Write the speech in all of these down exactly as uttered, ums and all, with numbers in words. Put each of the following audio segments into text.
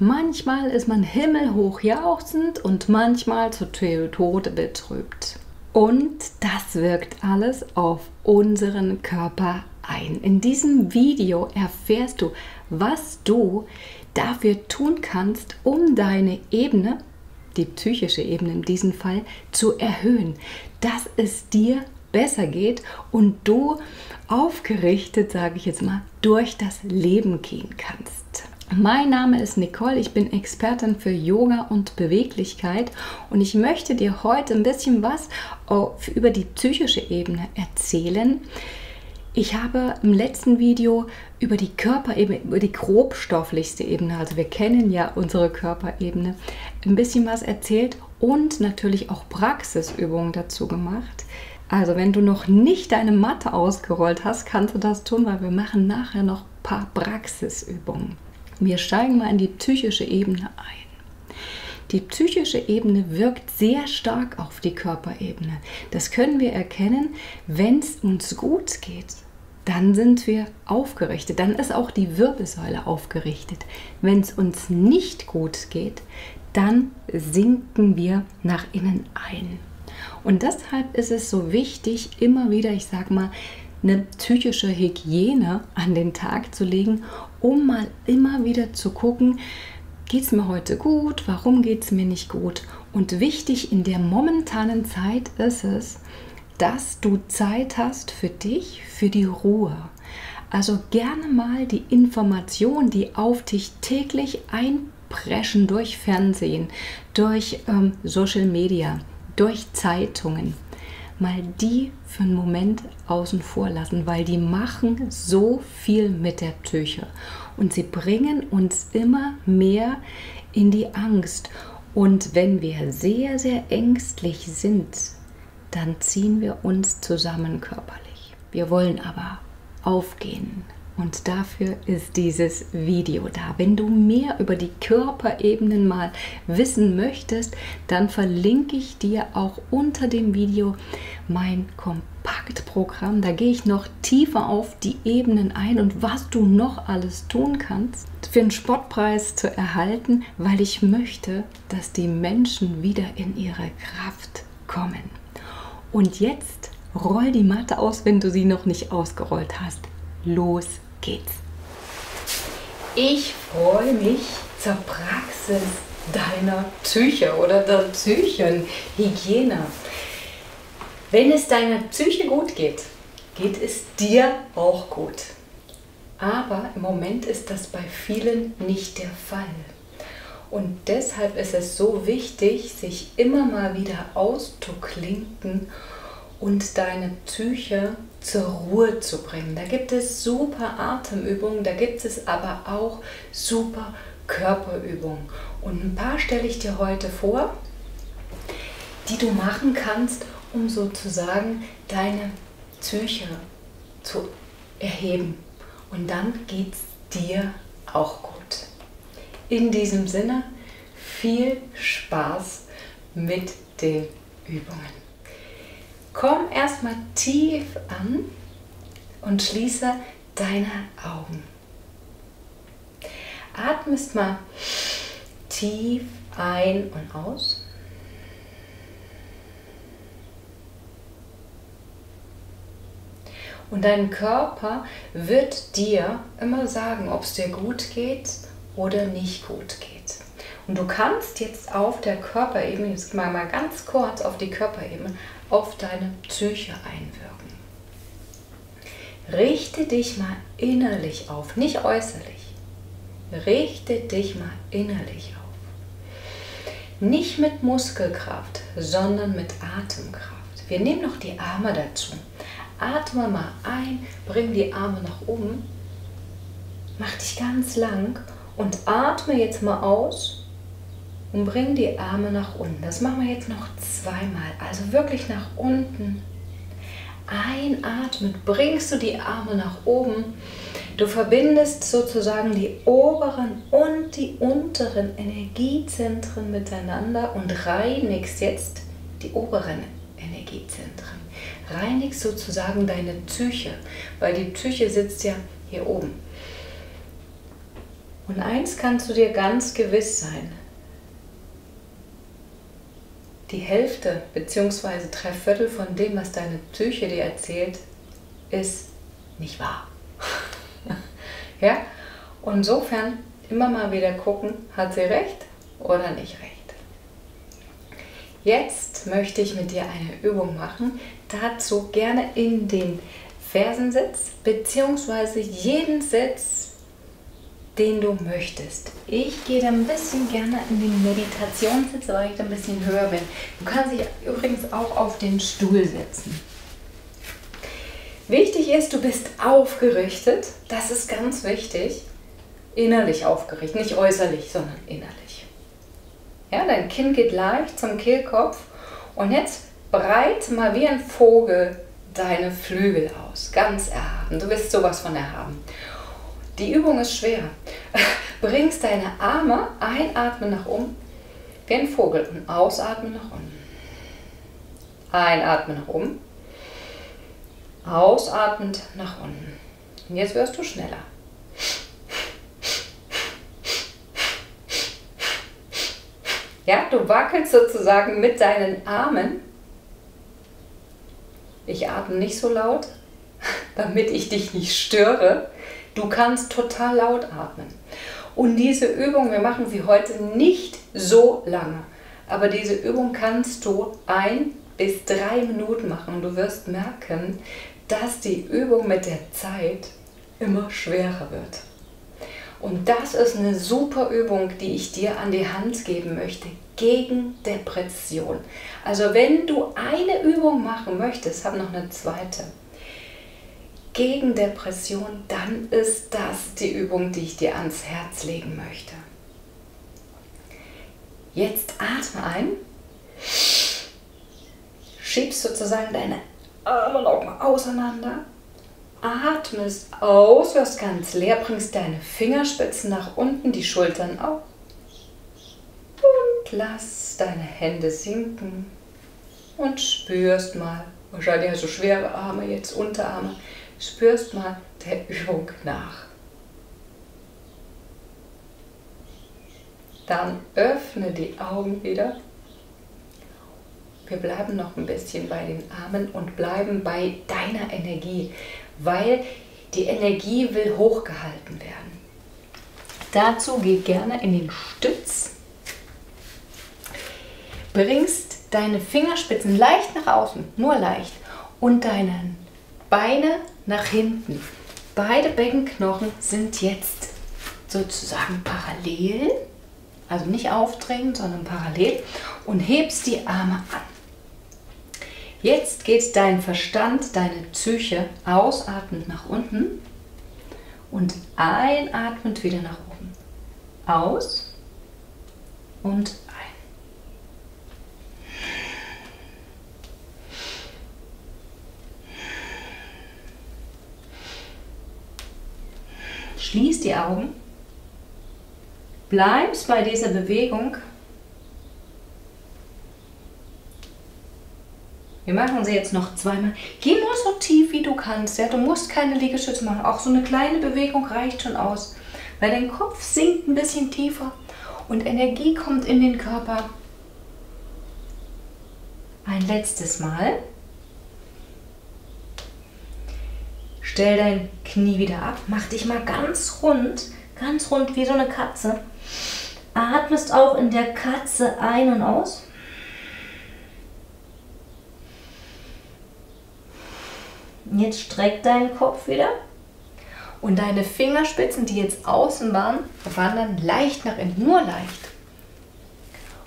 Manchmal ist man himmelhoch jauchzend und manchmal zu Tode betrübt. Und das wirkt alles auf unseren Körper ein. In diesem Video erfährst du, was du dafür tun kannst, um deine Ebene, die psychische Ebene in diesem Fall, zu erhöhen, dass es dir besser geht und du aufgerichtet, sage ich jetzt mal, durch das Leben gehen kannst. Mein Name ist Nicole, ich bin Expertin für Yoga und Beweglichkeit und ich möchte dir heute ein bisschen was über die psychische Ebene erzählen. Ich habe im letzten Video über die Körperebene, über die grobstofflichste Ebene, also wir kennen ja unsere Körperebene, ein bisschen was erzählt und natürlich auch Praxisübungen dazu gemacht. Also wenn du noch nicht deine Matte ausgerollt hast, kannst du das tun, weil wir machen nachher noch ein paar Praxisübungen. Wir steigen mal in die psychische Ebene ein. Die psychische Ebene wirkt sehr stark auf die Körperebene. Das können wir erkennen, wenn es uns gut geht, dann sind wir aufgerichtet, dann ist auch die Wirbelsäule aufgerichtet. Wenn es uns nicht gut geht, dann sinken wir nach innen ein. Und deshalb ist es so wichtig, immer wieder, ich sag mal, eine psychische Hygiene an den Tag zu legen, um mal immer wieder zu gucken, geht es mir heute gut, warum geht es mir nicht gut. Und wichtig in der momentanen Zeit ist es, dass du Zeit hast für dich, für die Ruhe. Also gerne mal die Information, die auf dich täglich einpreschen durch Fernsehen, durch ähm, Social Media, durch Zeitungen, mal die für einen Moment außen vor lassen, weil die machen so viel mit der Psyche und sie bringen uns immer mehr in die Angst. Und wenn wir sehr, sehr ängstlich sind, dann ziehen wir uns zusammen körperlich. Wir wollen aber aufgehen. Und dafür ist dieses Video da. Wenn du mehr über die Körperebenen mal wissen möchtest, dann verlinke ich dir auch unter dem Video mein Kompaktprogramm. Da gehe ich noch tiefer auf die Ebenen ein und was du noch alles tun kannst, für einen Spottpreis zu erhalten, weil ich möchte, dass die Menschen wieder in ihre Kraft kommen. Und jetzt roll die Matte aus, wenn du sie noch nicht ausgerollt hast. Los geht's! Ich freue mich, zur Praxis deiner Psyche oder der Psychenhygiene. Wenn es deiner Psyche gut geht, geht es dir auch gut. Aber im Moment ist das bei vielen nicht der Fall. Und deshalb ist es so wichtig, sich immer mal wieder auszuklinken und deine Psyche zur Ruhe zu bringen. Da gibt es super Atemübungen, da gibt es aber auch super Körperübungen. Und ein paar stelle ich dir heute vor, die du machen kannst, um sozusagen deine Psyche zu erheben. Und dann geht es dir auch gut. In diesem Sinne, viel Spaß mit den Übungen. Komm erstmal tief an und schließe deine Augen. Atmest mal tief ein und aus. Und dein Körper wird dir immer sagen, ob es dir gut geht oder nicht gut geht. Und du kannst jetzt auf der Körperebene, jetzt mal ganz kurz auf die Körperebene, auf deine Psyche einwirken. Richte dich mal innerlich auf, nicht äußerlich. Richte dich mal innerlich auf. Nicht mit Muskelkraft, sondern mit Atemkraft. Wir nehmen noch die Arme dazu. Atme mal ein, bring die Arme nach oben. Mach dich ganz lang und atme jetzt mal aus. Und bring die Arme nach unten. Das machen wir jetzt noch zweimal. Also wirklich nach unten. Einatmen, bringst du die Arme nach oben. Du verbindest sozusagen die oberen und die unteren Energiezentren miteinander und reinigst jetzt die oberen Energiezentren. Reinigst sozusagen deine Psyche, weil die Psyche sitzt ja hier oben. Und eins kannst du dir ganz gewiss sein. Die Hälfte bzw. drei Viertel von dem, was deine Psyche dir erzählt, ist nicht wahr. Ja? Und insofern immer mal wieder gucken, hat sie recht oder nicht recht. Jetzt möchte ich mit dir eine Übung machen, dazu gerne in den Fersensitz bzw. jeden Sitz, den du möchtest. Ich gehe da ein bisschen gerne in den Meditationssitz, weil ich da ein bisschen höher bin. Du kannst dich übrigens auch auf den Stuhl setzen. Wichtig ist, du bist aufgerichtet, das ist ganz wichtig, innerlich aufgerichtet, nicht äußerlich, sondern innerlich. Ja, dein Kinn geht leicht zum Kehlkopf und jetzt breit mal wie ein Vogel deine Flügel aus, ganz erhaben, du bist sowas von erhaben. Die Übung ist schwer. Bringst deine Arme einatmen nach oben, wie ein Vogel, und ausatmen nach unten. Einatmen nach oben, ausatmend nach unten. Und jetzt wirst du schneller. Ja, du wackelst sozusagen mit deinen Armen. Ich atme nicht so laut, damit ich dich nicht störe. Du kannst total laut atmen. Und diese Übung, wir machen sie heute nicht so lange, aber diese Übung kannst du ein bis drei Minuten machen. Du wirst merken, dass die Übung mit der Zeit immer schwerer wird. Und das ist eine super Übung, die ich dir an die Hand geben möchte, gegen Depression. Also wenn du eine Übung machen möchtest, hab noch eine zweite. Gegen Depression, dann ist das die Übung, die ich dir ans Herz legen möchte. Jetzt atme ein, schiebst sozusagen deine Arme nochmal auseinander, atmest aus, wirst ganz leer, bringst deine Fingerspitzen nach unten, die Schultern auf und lass deine Hände sinken und spürst mal, wahrscheinlich hast du schwere Arme, jetzt Unterarme, spürst mal der Übung nach. Dann öffne die Augen wieder. Wir bleiben noch ein bisschen bei den Armen und bleiben bei deiner Energie, weil die Energie will hochgehalten werden. Dazu geh gerne in den Stütz. Bringst deine Fingerspitzen leicht nach außen, nur leicht, und deine Beine nach hinten. Beide Beckenknochen sind jetzt sozusagen parallel, also nicht aufdrängend, sondern parallel, und hebst die Arme an. Jetzt geht dein Verstand, deine Psyche ausatmend nach unten und einatmend wieder nach oben. Aus und ein. Schließ die Augen, bleibst bei dieser Bewegung. Wir machen sie jetzt noch zweimal. Geh nur so tief wie du kannst. Ja? Du musst keine Liegestütze machen. Auch so eine kleine Bewegung reicht schon aus. Weil dein Kopf sinkt ein bisschen tiefer und Energie kommt in den Körper. Ein letztes Mal. Stell dein Knie wieder ab, mach dich mal ganz rund, ganz rund wie so eine Katze. Atmest auch in der Katze ein und aus. Jetzt streck deinen Kopf wieder und deine Fingerspitzen, die jetzt außen waren, wandern leicht nach innen, nur leicht.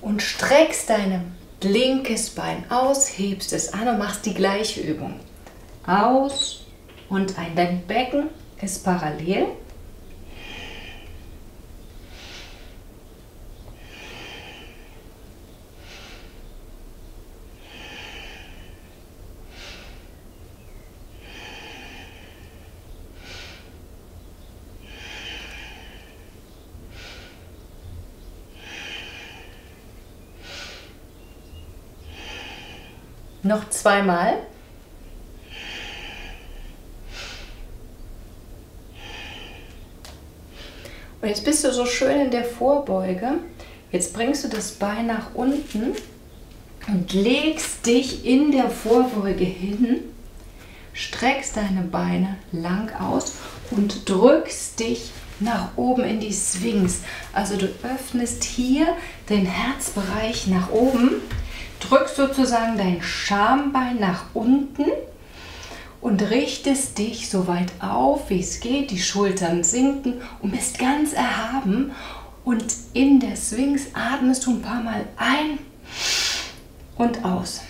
Und streckst dein linkes Bein aus, hebst es an und machst die gleiche Übung. Aus. Und ein, dein Becken ist parallel. Noch zweimal. Und jetzt bist du so schön in der Vorbeuge. Jetzt bringst du das Bein nach unten und legst dich in der Vorbeuge hin, streckst deine Beine lang aus und drückst dich nach oben in die Sphinx. Also du öffnest hier den Herzbereich nach oben, drückst sozusagen dein Schambein nach unten und richtest dich so weit auf, wie es geht. Die Schultern sinken und bist ganz erhaben. Und in der Sphinx atmest du ein paar Mal ein und aus.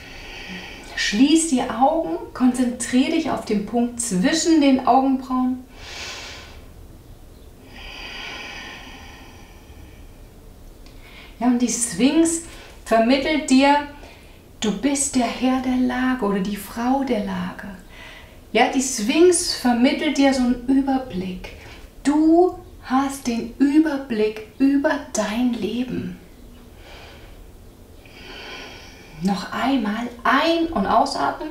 Schließ die Augen, konzentriere dich auf den Punkt zwischen den Augenbrauen. Ja, und die Sphinx vermittelt dir, du bist der Herr der Lage oder die Frau der Lage. Ja, die Sphinx vermittelt dir so einen Überblick. Du hast den Überblick über dein Leben. Noch einmal ein- und ausatmen.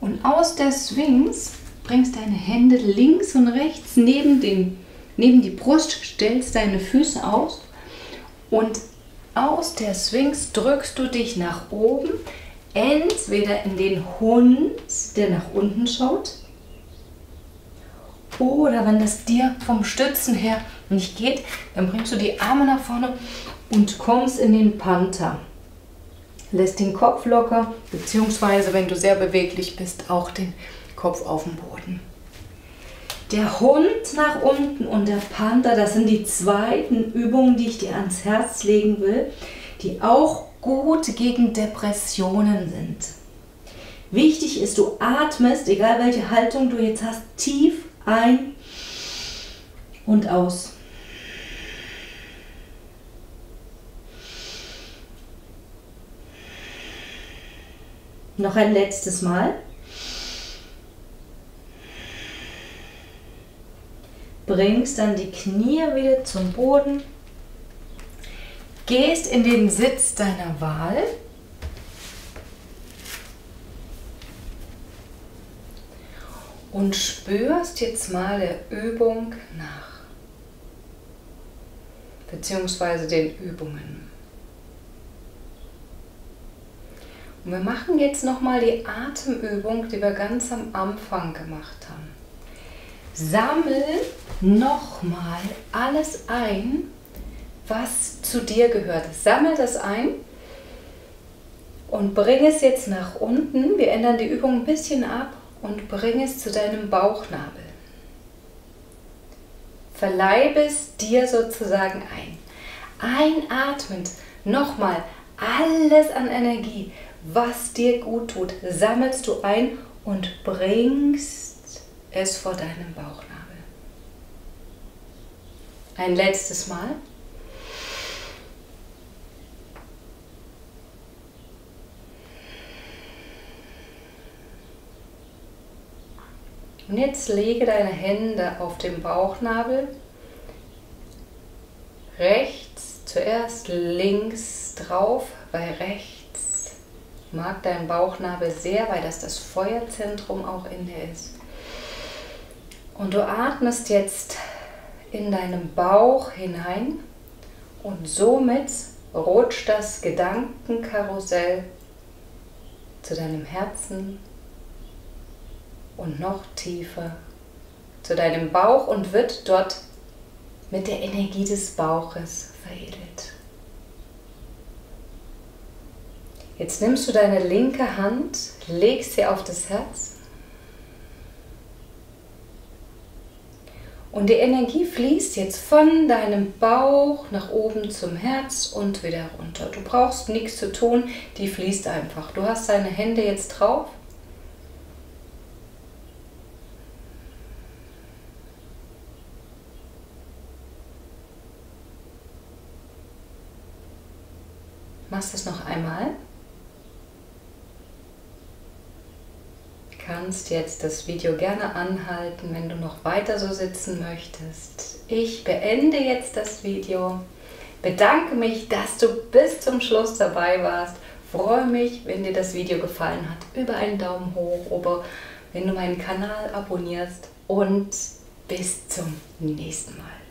Und aus der Sphinx bringst deine Hände links und rechts neben den Neben die Brust, stellst deine Füße aus und aus der Sphinx drückst du dich nach oben, entweder in den Hund, der nach unten schaut, oder wenn das dir vom Stützen her nicht geht, dann bringst du die Arme nach vorne und kommst in den Panther. Lässt den Kopf locker, beziehungsweise wenn du sehr beweglich bist, auch den Kopf auf den Boden. Der Hund nach unten und der Panther, das sind die zweiten Übungen, die ich dir ans Herz legen will, die auch gut gegen Depressionen sind. Wichtig ist, du atmest, egal welche Haltung du jetzt hast, tief ein und aus. Noch ein letztes Mal. Bringst dann die Knie wieder zum Boden, gehst in den Sitz deiner Wahl und spürst jetzt mal der Übung nach, beziehungsweise den Übungen. Und wir machen jetzt nochmal die Atemübung, die wir ganz am Anfang gemacht haben. Sammel nochmal alles ein, was zu dir gehört. Sammel das ein und bring es jetzt nach unten. Wir ändern die Übung ein bisschen ab und bring es zu deinem Bauchnabel. Verleibe es dir sozusagen ein. Einatmend nochmal alles an Energie, was dir gut tut, sammelst du ein und bringst es vor deinem Bauchnabel. Ein letztes Mal. Und jetzt lege deine Hände auf den Bauchnabel. Rechts zuerst, links drauf, weil rechts mag dein Bauchnabel sehr, weil das das Feuerzentrum auch in dir ist. Und du atmest jetzt in deinen Bauch hinein und somit rutscht das Gedankenkarussell zu deinem Herzen und noch tiefer zu deinem Bauch und wird dort mit der Energie des Bauches veredelt. Jetzt nimmst du deine linke Hand, legst sie auf das Herz. Und die Energie fließt jetzt von deinem Bauch nach oben zum Herz und wieder runter. Du brauchst nichts zu tun, die fließt einfach. Du hast deine Hände jetzt drauf. Machst es noch einmal. Du kannst jetzt das Video gerne anhalten, wenn du noch weiter so sitzen möchtest. Ich beende jetzt das Video, bedanke mich, dass du bis zum Schluss dabei warst, freue mich, wenn dir das Video gefallen hat, über einen Daumen hoch, oder wenn du meinen Kanal abonnierst. und bis zum nächsten Mal.